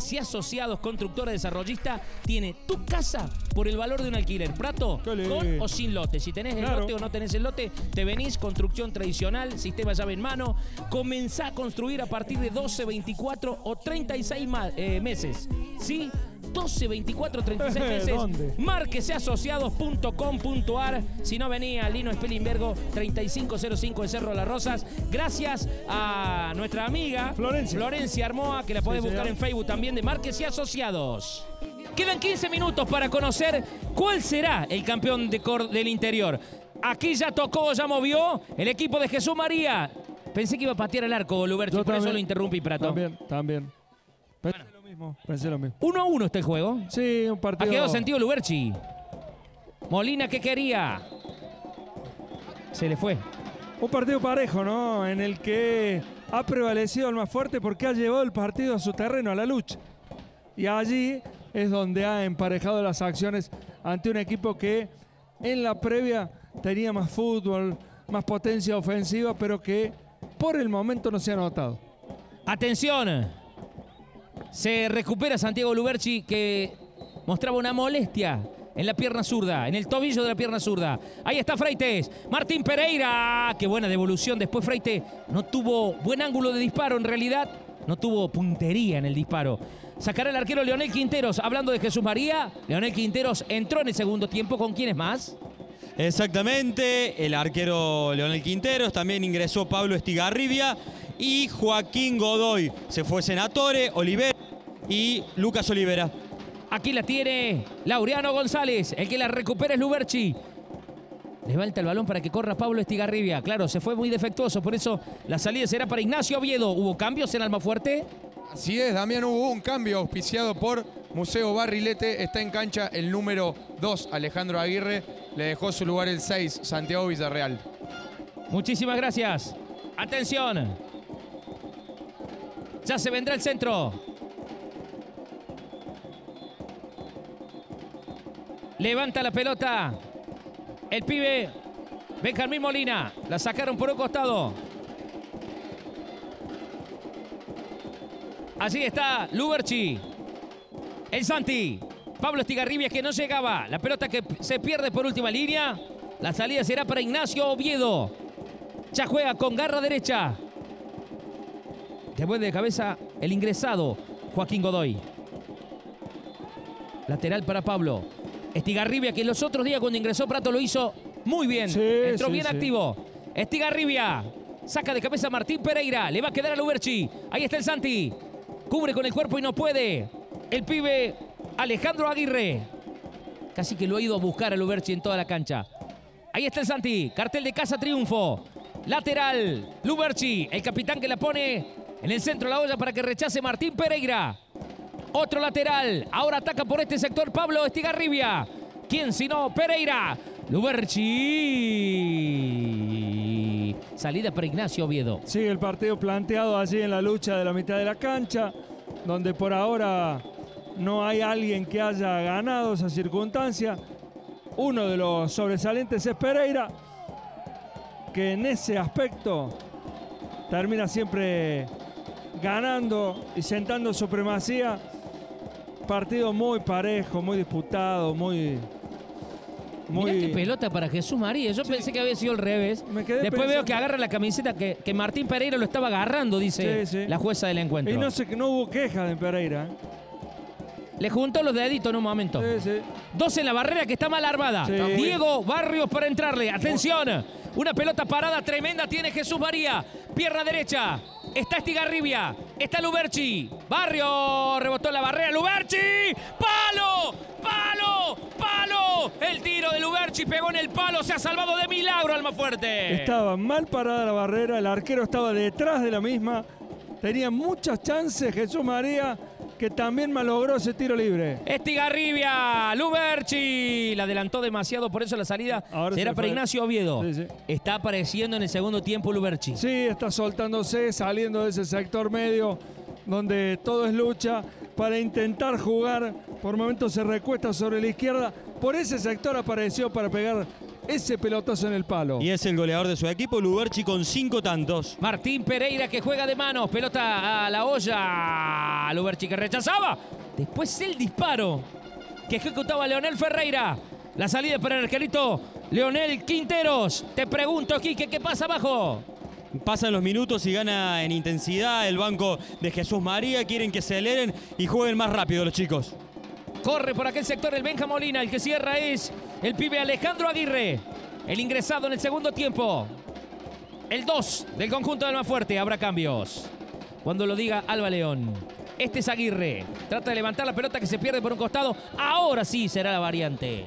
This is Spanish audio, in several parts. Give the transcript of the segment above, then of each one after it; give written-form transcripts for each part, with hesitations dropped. Barrilete y Asociados, constructora desarrollista, tiene tu casa por el valor de un alquiler. Prato, con o sin lote. Si tenés el lote o no tenés el lote, te venís, construcción tradicional, sistema llave en mano. Comenzá a construir a partir de 12, 24 o 36 meses. ¿Sí? 12, 24, 36 meses. ¿Dónde? Marquesasociados.com.ar. Si no, venía Lino Spelinbergo, 3505 de Cerro de las Rosas. Gracias a nuestra amiga Florencia Armoa, que la podés buscar en Facebook también, de Marques y Asociados. Quedan 15 minutos para conocer cuál será el campeón del interior. Aquí ya tocó, ya movió el equipo de Jesús María. Pensé que iba a patear el arco, Luberti, por eso lo interrumpí, Prato. También. Pensé lo mismo. 1-1 este juego. Sí, un partido. Ha quedado sentido Luberchi. Molina, ¿qué quería? Se le fue. Un partido parejo, ¿no? En el que ha prevalecido el más fuerte porque ha llevado el partido a su terreno, a la lucha. Y allí es donde ha emparejado las acciones ante un equipo que en la previa tenía más fútbol, más potencia ofensiva, pero que por el momento no se ha notado. ¡Atención! Se recupera Santiago Luberchi, que mostraba una molestia en la pierna zurda, en el tobillo de la pierna zurda. Ahí está Freites, Martín Pereyra. Qué buena devolución. Después Freites no tuvo buen ángulo de disparo, en realidad no tuvo puntería en el disparo. Sacará el arquero Leonel Quinteros. Hablando de Jesús María, Leonel Quinteros entró en el segundo tiempo. ¿Con quiénes más? Exactamente, el arquero Leonel Quinteros, también ingresó Pablo Estigarribia y Joaquín Godoy. Se fue Senatore, Olivera y Lucas Olivera. Aquí la tiene Laureano González, el que la recupera es Luberchi. Levanta el balón para que corra Pablo Estigarribia. Claro, se fue muy defectuoso, por eso la salida será para Ignacio Oviedo. ¿Hubo cambios en Almafuerte? Así es, Damián, hubo un cambio auspiciado por Museo Barrilete. Está en cancha el número 2, Alejandro Aguirre. Le dejó su lugar el 6, Santiago Villarreal. Muchísimas gracias. Atención. Ya se vendrá el centro. Levanta la pelota el pibe Benjamín Molina. La sacaron por un costado. Así está Luberchi. El Santi. Pablo Estigarribia, que no llegaba. La pelota que se pierde por última línea. La salida será para Ignacio Oviedo. Ya juega con garra derecha. Después de cabeza el ingresado Joaquín Godoy. Lateral para Pablo Estigarribia, que los otros días cuando ingresó Prato lo hizo muy bien. Sí, Entró bien activo. Estigarribia. Saca de cabeza Martín Pereyra. Le va a quedar a Luberchi. Ahí está el Santi. Cubre con el cuerpo y no puede. El pibe Alejandro Aguirre. Casi que lo ha ido a buscar a Luberchi en toda la cancha. Ahí está el Santi. Cartel de casa, triunfo. Lateral. Luberchi. El capitán que la pone en el centro de la olla para que rechace Martín Pereyra. Otro lateral. Ahora ataca por este sector Pablo Estigarribia. ¿Quién sino Pereyra? Luberchi. Salida para Ignacio Oviedo. Sigue el partido planteado allí en la lucha de la mitad de la cancha, donde por ahora no hay alguien que haya ganado esa circunstancia. Uno de los sobresalientes es Pereyra, que en ese aspecto termina siempre ganando y sentando supremacía. Partido muy parejo, muy disputado, muy... Mirá qué pelota para Jesús María. Yo pensé que había sido al revés. Después veo que agarra la camiseta que Martín Pereyra lo estaba agarrando, dice la jueza del encuentro. Y no hubo queja de Pereyra. Le juntó los deditos en un momento. Dos en la barrera, que está mal armada. Diego Barrios para entrarle. Atención. Una pelota parada tremenda tiene Jesús María. Pierna derecha. Está Estigarribia. Está Luberchi. Barrios. Rebotó en la barrera. ¡Luberchi! ¡Palo! ¡Palo! ¡Palo! El tiro de Luberchi pegó en el palo. Se ha salvado de milagro Almafuerte. Estaba mal parada la barrera. El arquero estaba detrás de la misma. Tenía muchas chances Jesús María, que también malogró ese tiro libre. Estigarribia, Luberchi. La adelantó demasiado, por eso la salida será para Ignacio Oviedo. Está apareciendo en el segundo tiempo Luberchi. Sí, está soltándose, saliendo de ese sector medio, donde todo es lucha, para intentar jugar. Por momentos se recuesta sobre la izquierda. Por ese sector apareció para pegar ese pelotazo en el palo. Y es el goleador de su equipo, Luberchi, con 5 tantos. Martín Pereyra, que juega de manos, pelota a la olla. Luberchi, que rechazaba. Después el disparo que ejecutaba Leonel Ferreira. La salida para el arquerito Leonel Quinteros. Te pregunto, Quique, ¿qué pasa abajo? Pasan los minutos y gana en intensidad el banco de Jesús María. Quieren que se aceleren y jueguen más rápido los chicos. Corre por aquel sector el Benja Molina. El que cierra es el pibe Alejandro Aguirre, el ingresado en el segundo tiempo. El 2 del conjunto de Almafuerte. Habrá cambios cuando lo diga Alba León. Este es Aguirre. Trata de levantar la pelota que se pierde por un costado. Ahora sí será la variante.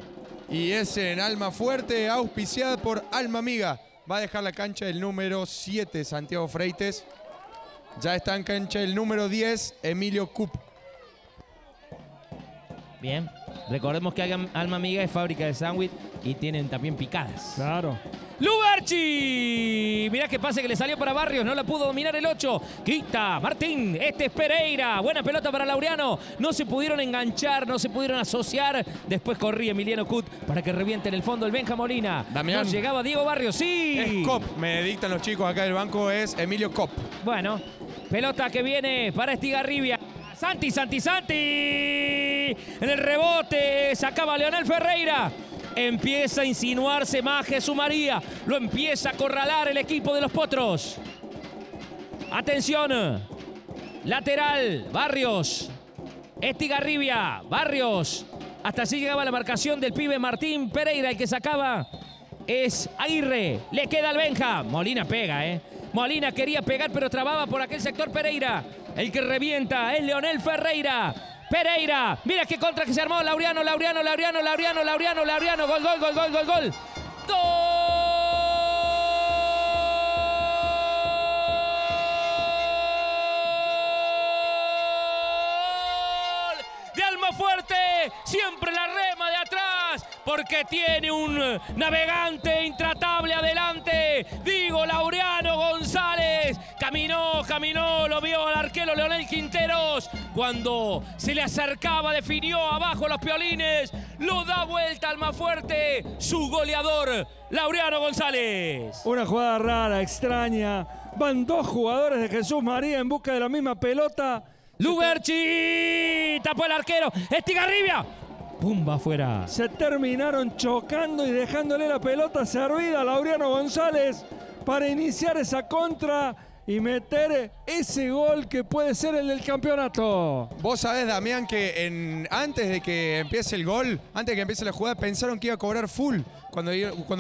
Y es en Almafuerte, auspiciada por Alma Amiga. Va a dejar la cancha el número 7, Santiago Freites. Ya está en cancha el número 10, Emilio Cup. Bien. Recordemos que Alma Amiga es fábrica de sándwich y tienen también picadas. Claro. ¡Luberchi! Mirá qué pase que le salió para Barrios. No la pudo dominar el 8. Quita Martín. Este es Pereyra. Buena pelota para Laureano. No se pudieron enganchar, no se pudieron asociar. Después corría Emiliano Cut para que reviente en el fondo el Benja Molina. Damián. No llegaba Diego Barrios. ¡Sí! Es Cop. Me dictan los chicos acá del banco. Es Emilio Cop. Bueno. Pelota que viene para Estigarribia. Santi. En el rebote sacaba Leonel Ferreira. Empieza a insinuarse más Jesús María. Lo empieza a acorralar el equipo de los potros. Atención. Lateral. Barrios. Estigarribia. Barrios. Hasta así llegaba la marcación del pibe Martín Pereyra. El que sacaba es Aguirre. Le queda al Benja. Molina pega, Molina quería pegar, pero trababa por aquel sector Pereyra. El que revienta es Leonel Ferreira. Pereyra, mira qué contra que se armó. Laureano. Gol. ¡Gol! De Almafuerte, siempre la rema de atrás, porque tiene un navegante intratable adelante. Digo, Laureano González. Caminó, lo vio al arquero Leonel Quinteros. Cuando se le acercaba, definió abajo los piolines. Lo da vuelta Almafuerte, su goleador, Laureano González. Una jugada rara, extraña. Van dos jugadores de Jesús María en busca de la misma pelota. Luberchi, tapó el arquero. Estigarribia. ¡Pumba afuera! Se terminaron chocando y dejándole la pelota servida a Laureano González para iniciar esa contra y meter ese gol que puede ser el del campeonato. Vos sabés, Damián, que antes de que empiece el gol, antes de que empiece la jugada, pensaron que iba a cobrar full. Cuando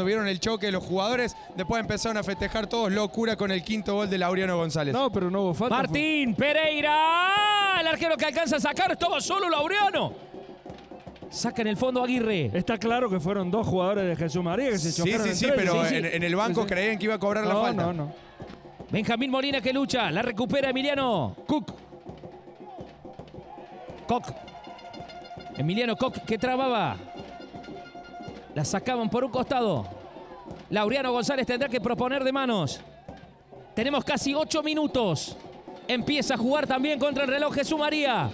vieron el choque de los jugadores, después empezaron a festejar todos locura con el quinto gol de Laureano González. No, pero no hubo falta. Martín Pereyra, el arquero que alcanza a sacar, todo solo Laureano. Saca en el fondo Aguirre. Está claro que fueron dos jugadores de Jesús María que se chocaron. Sí, pero sí. En el banco creían que iba a cobrar la falta. No. Benjamín Molina que lucha. La recupera Emiliano Cook. Emiliano Cook que trababa. La sacaban por un costado. Laureano González tendrá que proponer de manos. Tenemos casi 8 minutos. Empieza a jugar también contra el reloj Jesús María.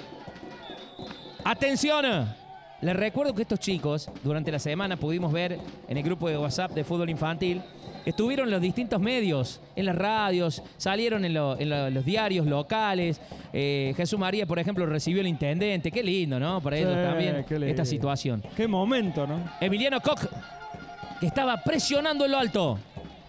Atención. Les recuerdo que estos chicos, durante la semana pudimos ver en el grupo de WhatsApp de Fútbol Infantil, estuvieron en los distintos medios, en las radios, salieron en los diarios locales. Jesús María, por ejemplo, recibió el intendente. Qué lindo, ¿no? Para ellos también esta situación. Qué momento, ¿no? Emiliano Koch, que estaba presionando en lo alto.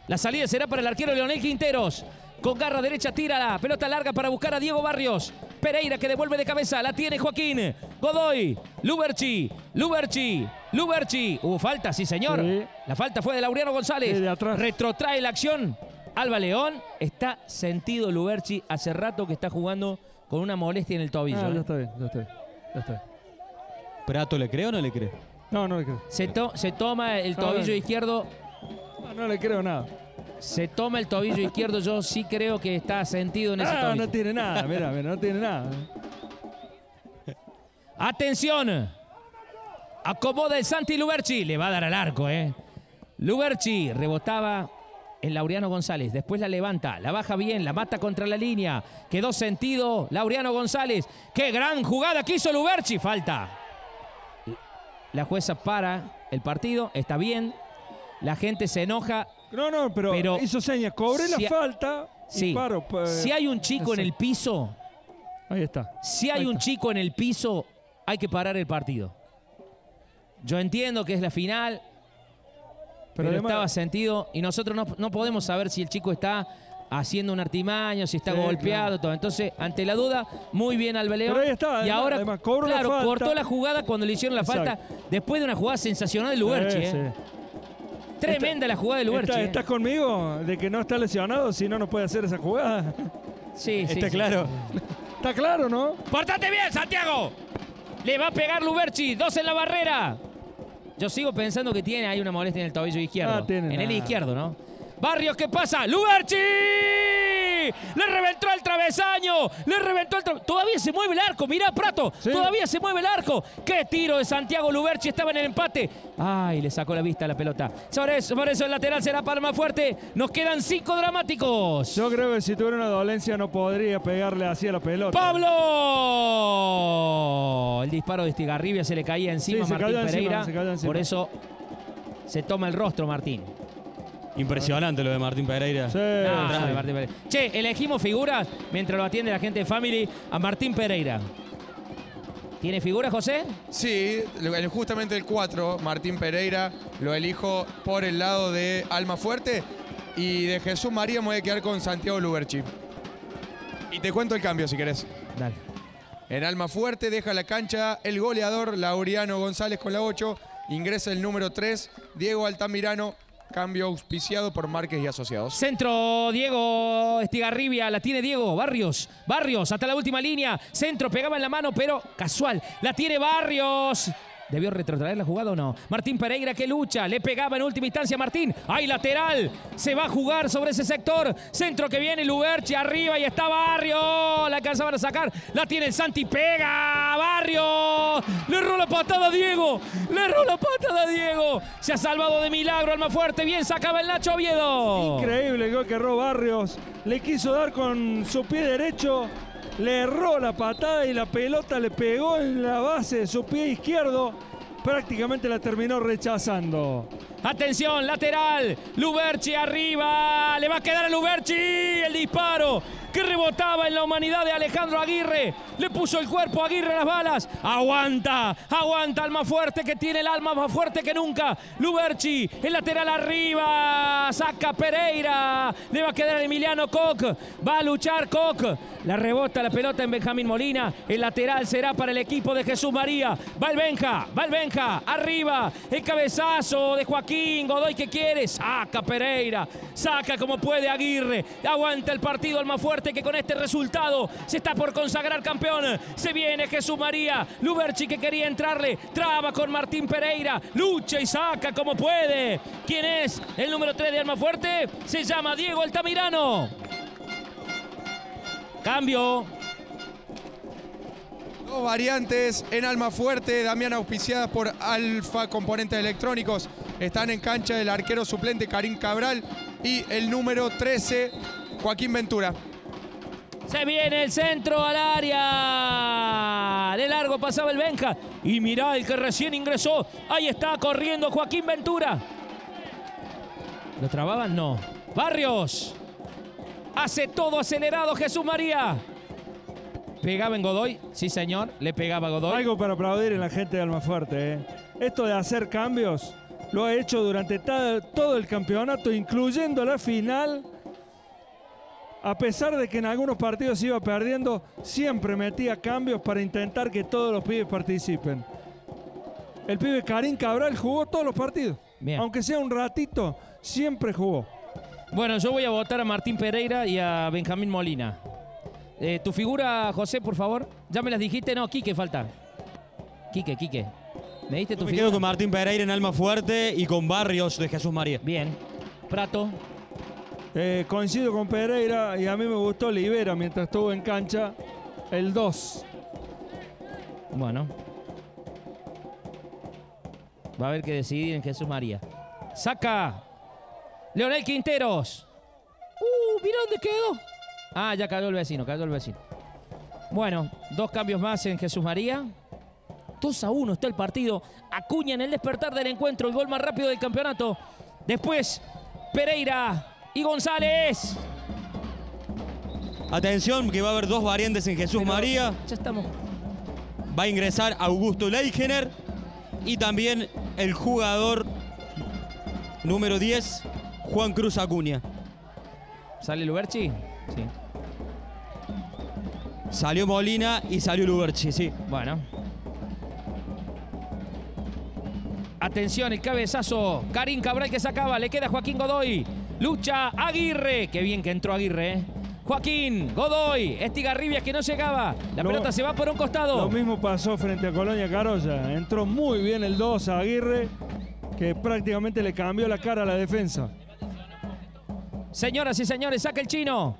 La salida será para el arquero Leonel Quinteros. Con garra derecha tira la pelota larga para buscar a Diego Barrios. Pereyra que devuelve de cabeza. La tiene Joaquín Godoy. Luberchi. Hubo falta, sí señor. Sí. La falta fue de Laureano González. Sí, de atrás. Retrotrae la acción. Alba León. Está sentido Luberchi. Hace rato que está jugando con una molestia en el tobillo. Ah, ya está bien, ya está. ¿Prato le cree o no le cree? No, no le creo. Se toma el tobillo izquierdo. No le creo nada. Se toma el tobillo izquierdo, yo sí creo que está sentido en ese tobillo. No tiene nada, mirá, no tiene nada. Atención. Acomoda el Santi Luberchi. Le va a dar al arco, Luberchi rebotaba en Laureano González. Después la levanta, la baja bien, la mata contra la línea. Quedó sentido Laureano González. ¡Qué gran jugada que hizo Luberchi! Falta. La jueza para el partido, está bien. la gente se enoja. No, no, pero hizo señas, cobré si la falta y sí. Paro. Si hay un chico en el piso, ahí está. Si hay un chico en el piso, hay que parar el partido. Yo entiendo que es la final, pero además, estaba sentido y nosotros no podemos saber si el chico está haciendo un artimaño, si está golpeado, claro. Todo. Entonces, ante la duda, muy bien Alba León. Pero ahí está, además, y ahora, además, claro, la cortó la jugada cuando le hicieron la falta, después de una jugada sensacional de Luberchi. Tremenda la jugada de Luberchi. ¿Estás conmigo de que no está lesionado, si no, no puede hacer esa jugada? Sí, sí. Está claro. Sí. Está claro, ¿no? ¡Portate bien, Santiago! Le va a pegar Luberchi, dos en la barrera. Yo sigo pensando que tiene ahí una molestia en el tobillo izquierdo. Ah, tiene en el izquierdo, ¿no? Barrios, ¿qué pasa? ¡Luberchi! ¡Le reventó el travesaño! ¡Le reventó el travesaño! Todavía se mueve el arco, mirá Prato. ¿Sí? Todavía se mueve el arco. ¡Qué tiro de Santiago Luberchi! Estaba en el empate. ¡Ay! Le sacó la vista a la pelota. Sobre eso el lateral será palma fuerte. Nos quedan 5 dramáticos. Yo creo que si tuviera una dolencia no podría pegarle así a la pelota. ¡Pablo! El disparo de Estigarribia se le caía encima a Martín Pereyra. Por eso se toma el rostro Martín. Impresionante lo de Martín Pereyra. Sí, no, sí. Martín Pereyra. Che, elegimos figuras mientras lo atiende la gente de Family a Martín Pereyra. ¿Tiene figuras, José? Sí, justamente el 4, Martín Pereyra, lo elijo por el lado de Almafuerte y de Jesús María me voy a quedar con Santiago Luberchi. Y te cuento el cambio si querés. Dale. En Almafuerte deja la cancha el goleador Laureano González con la 8, ingresa el número 3, Diego Altamirano. Cambio auspiciado por Márquez y Asociados. Centro, Diego Estigarribia. La tiene Diego. Barrios. Barrios hasta la última línea. Centro, pegaba en la mano, pero casual. La tiene Barrios. ¿Debió retrotraer la jugada o no? Martín Pereyra que lucha. Le pegaba en última instancia a Martín. ¡Hay lateral! Se va a jugar sobre ese sector. Centro que viene Luberchi arriba y está Barrios. La alcanzaban a sacar. La tiene el Santi. ¡Pega! ¡Barrios! ¡Le erró la patada a Diego! ¡Le erró la patada a Diego! Se ha salvado de milagro Almafuerte. Bien, sacaba el Nacho Oviedo. Increíble el gol que erró Barrios. Le quiso dar con su pie derecho. Le erró la patada y la pelota le pegó en la base de su pie izquierdo. Prácticamente la terminó rechazando. Atención, lateral. Luberchi arriba. Le va a quedar a Luberchi el disparo que rebotaba en la humanidad de Alejandro Aguirre. Le puso el cuerpo a Aguirre las balas. Aguanta, aguanta Almafuerte que tiene el alma más fuerte que nunca. Luberchi, el lateral arriba. Saca Pereyra. Le va a quedar a Emiliano Koch. Va a luchar Koch. La rebota la pelota en Benjamín Molina. El lateral será para el equipo de Jesús María. Va el Benja, arriba. El cabezazo de Joaquín Godoy que quiere. Saca Pereyra. Saca como puede Aguirre. Aguanta el partido Almafuerte que con este resultado se está por consagrar campeón. Se viene Jesús María. Luberchi que quería entrarle. Traba con Martín Pereyra. Lucha y saca como puede. ¿Quién es el número 3 de Almafuerte? Se llama Diego Altamirano. Cambio. Dos variantes en Almafuerte. Damián auspiciadas por Alfa Componentes Electrónicos. Están en cancha el arquero suplente Karim Cabral y el número 13 Joaquín Ventura. Se viene el centro al área. De largo pasaba el Benja. Y mirá el que recién ingresó. Ahí está corriendo Joaquín Ventura. ¿Lo trababan? No. Barrios. Hace todo acelerado Jesús María. Pegaba en Godoy. Sí, señor. Le pegaba a Godoy. Algo para aplaudir en la gente de Almafuerte. Esto de hacer cambios lo ha hecho durante todo el campeonato, incluyendo la final. A pesar de que en algunos partidos iba perdiendo, siempre metía cambios para intentar que todos los pibes participen. El pibe Karim Cabral jugó todos los partidos. Bien. Aunque sea un ratito, siempre jugó. Bueno, yo voy a votar a Martín Pereyra y a Benjamín Molina. Tu figura, José, por favor. Ya me las dijiste. No, Quique falta. Quique. ¿Me diste tu figura? Me quedo con Martín Pereyra en Almafuerte y con Barrios de Jesús María. Bien. Prato. Coincido con Pereyra y a mí me gustó Olivera mientras estuvo en cancha, el 2. Bueno. Va a haber que decidir en Jesús María. Saca. Leonel Quinteros. Mira dónde quedó. Ah, ya cayó el vecino, Bueno, dos cambios más en Jesús María. 2-1 está el partido. Acuña en el despertar del encuentro, el gol más rápido del campeonato. Después Pereyra y González. Atención que va a haber dos variantes en Jesús María. Ya estamos. Va a ingresar Augusto Leigener y también el jugador número 10, Juan Cruz Acuña. ¿Sale Luberchi? Sí. Salió Molina y salió Luberchi, sí. Bueno. Atención, el cabezazo. Karim Cabral que sacaba. Le queda Joaquín Godoy. Lucha Aguirre. Qué bien que entró Aguirre, ¿eh? Joaquín Godoy. Estigarribia que no llegaba. La pelota se va por un costado. Lo mismo pasó frente a Colonia Caroya. Entró muy bien el 2 a Aguirre, que prácticamente le cambió la cara a la defensa. Señoras y señores, saca el chino.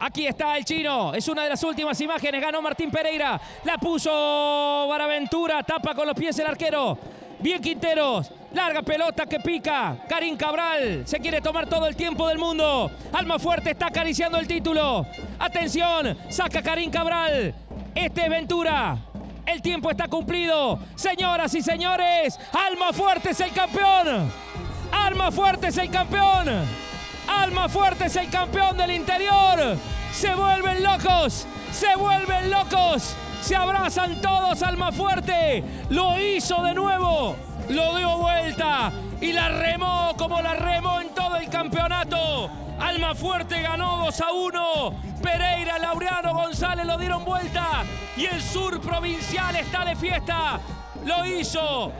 Aquí está el chino. Es una de las últimas imágenes. Ganó Martín Pereyra. La puso Baraventura. Tapa con los pies el arquero. Bien Quinteros. Larga pelota que pica. Karim Cabral se quiere tomar todo el tiempo del mundo. Almafuerte está acariciando el título. Atención. Saca Karim Cabral. Este es Ventura. El tiempo está cumplido. Señoras y señores, Almafuerte es el campeón. Almafuerte es el campeón. Almafuerte es el campeón del interior. Se vuelven locos, se vuelven locos. Se abrazan todos. Almafuerte lo hizo de nuevo, lo dio vuelta y la remó como la remó en todo el campeonato. Almafuerte ganó 2-1. Pereyra, Laureano, González lo dieron vuelta y el sur provincial está de fiesta. Lo hizo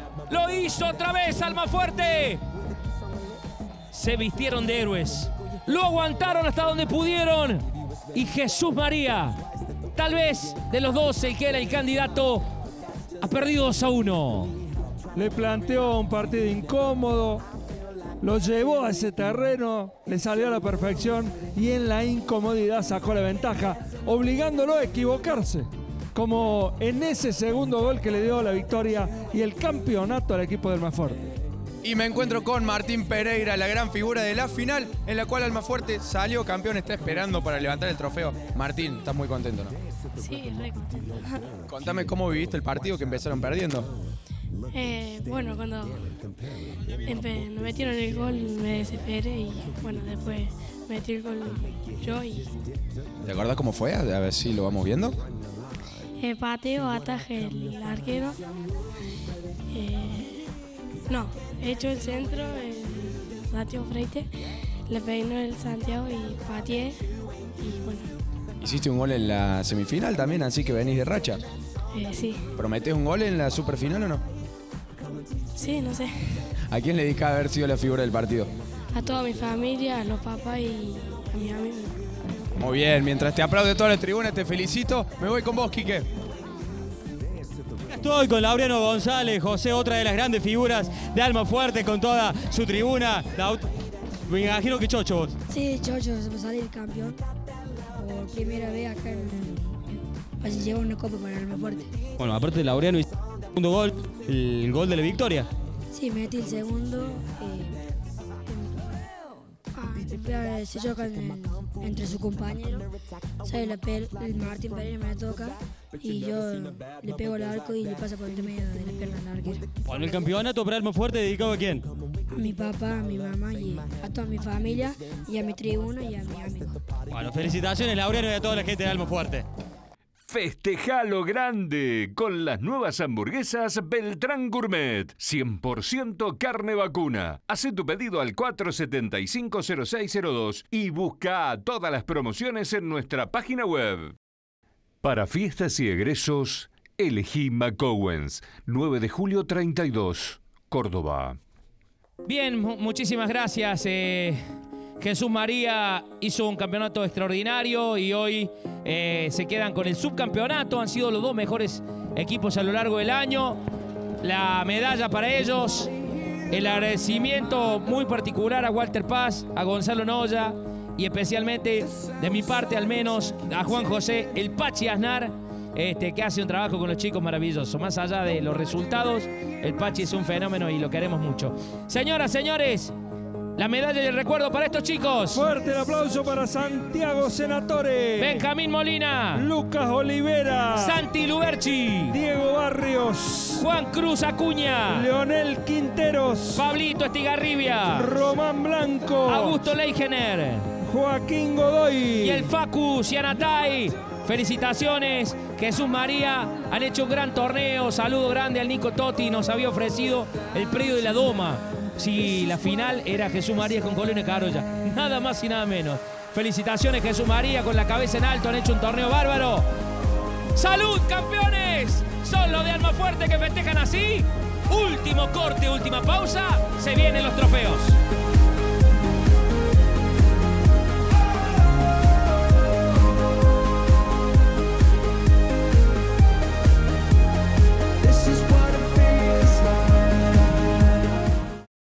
otra vez Almafuerte. Se vistieron de héroes, lo aguantaron hasta donde pudieron y Jesús María, tal vez de los 12 que era el candidato, ha perdido 2-1. Le planteó un partido incómodo, lo llevó a ese terreno, le salió a la perfección y en la incomodidad sacó la ventaja, obligándolo a equivocarse, como en ese segundo gol que le dio la victoria y el campeonato al equipo del Almafuerte. Y me encuentro con Martín Pereyra, la gran figura de la final, en la cual Almafuerte salió campeón, está esperando para levantar el trofeo. Martín, estás muy contento, ¿no? Sí, re contento. Contame cómo viviste el partido que empezaron perdiendo. Bueno, cuando me metieron el gol me desesperé y bueno, después metí el gol yo y... ¿Te acordás cómo fue? A ver si lo vamos viendo. Pateo, ataje el arquero. No, he hecho el centro, el Santiago Freite, le peinó el Santiago y pateé y bueno. Hiciste un gol en la semifinal también, así que venís de racha. Sí. ¿Prometés un gol en la superfinal o no? Sí, no sé. ¿A quién le diste a haber sido la figura del partido? A toda mi familia, a los papás y a mis amigos. Muy bien, mientras te aplaude toda la tribuna, te felicito. Me voy con vos, Quique. Estoy con Laureano González, José, otra de las grandes figuras de Almafuerte con toda su tribuna. Me imagino que Chocho vos. Sí, Chocho, salí el campeón. Por primera vez acá en... Llegó una copa para Almafuerte. Bueno, aparte de Laureano, hizo el segundo gol, el gol de la victoria. Sí, metí el segundo. Se chocan entre sus compañeros, el Martín Pereyra me toca y yo le pego el arco y le pasa por el medio de la pierna al arquero. Bueno, el campeonato para Almafuerte, ¿dedicado a quién? A mi papá, a mi mamá y a toda mi familia y a mi tribuna y a mi amigo. Bueno, felicitaciones Laureano y a toda la gente de Almafuerte. Festeja lo grande con las nuevas hamburguesas Beltrán Gourmet. 100% carne vacuna. Hacé tu pedido al 475-0602 y busca todas las promociones en nuestra página web. Para fiestas y egresos, elegí McCowens. 9 de julio 32, Córdoba. Bien, muchísimas gracias. Jesús María hizo un campeonato extraordinario y hoy se quedan con el subcampeonato. Han sido los dos mejores equipos a lo largo del año. La medalla para ellos. El agradecimiento muy particular a Walter Paz, a Gonzalo Noya y especialmente, de mi parte al menos, a Juan José el Pachi Aznar, que hace un trabajo con los chicos maravilloso. Más allá de los resultados, el Pachi es un fenómeno y lo queremos mucho. Señoras, señores... La medalla y el recuerdo para estos chicos. Fuerte el aplauso para Santiago Senatore, Benjamín Molina, Lucas Olivera, Santi Luberchi, Diego Barrios, Juan Cruz Acuña, Leonel Quinteros, Pablito Estigarribia, Román Blanco, Augusto Leigener, Joaquín Godoy y el Facu Cianatay. Felicitaciones, Jesús María, han hecho un gran torneo. Saludo grande al Nico Totti, nos había ofrecido el predio de la Doma. Sí, la final era Jesús María con Colonia Caroya, nada más y nada menos. Felicitaciones, Jesús María, con la cabeza en alto, han hecho un torneo bárbaro. ¡Salud, campeones! Son los de Almafuerte que festejan así. Último corte, última pausa, se vienen los trofeos.